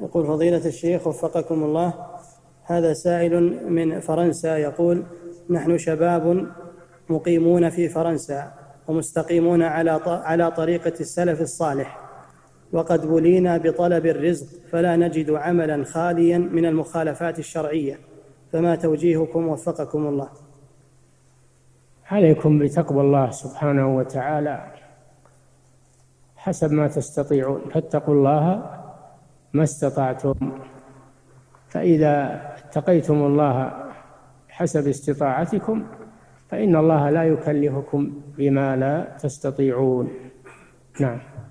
يقول فضيلة الشيخ وفقكم الله، هذا سائل من فرنسا يقول: نحن شباب مقيمون في فرنسا ومستقيمون على طريقة السلف الصالح، وقد بلينا بطلب الرزق فلا نجد عملا خاليا من المخالفات الشرعية، فما توجيهكم وفقكم الله؟ عليكم بتقوى الله سبحانه وتعالى حسب ما تستطيعون، فاتقوا الله ما استطعتم، فإذا اتقيتم الله حسب استطاعتكم فإن الله لا يكلفكم بما لا تستطيعون. نعم.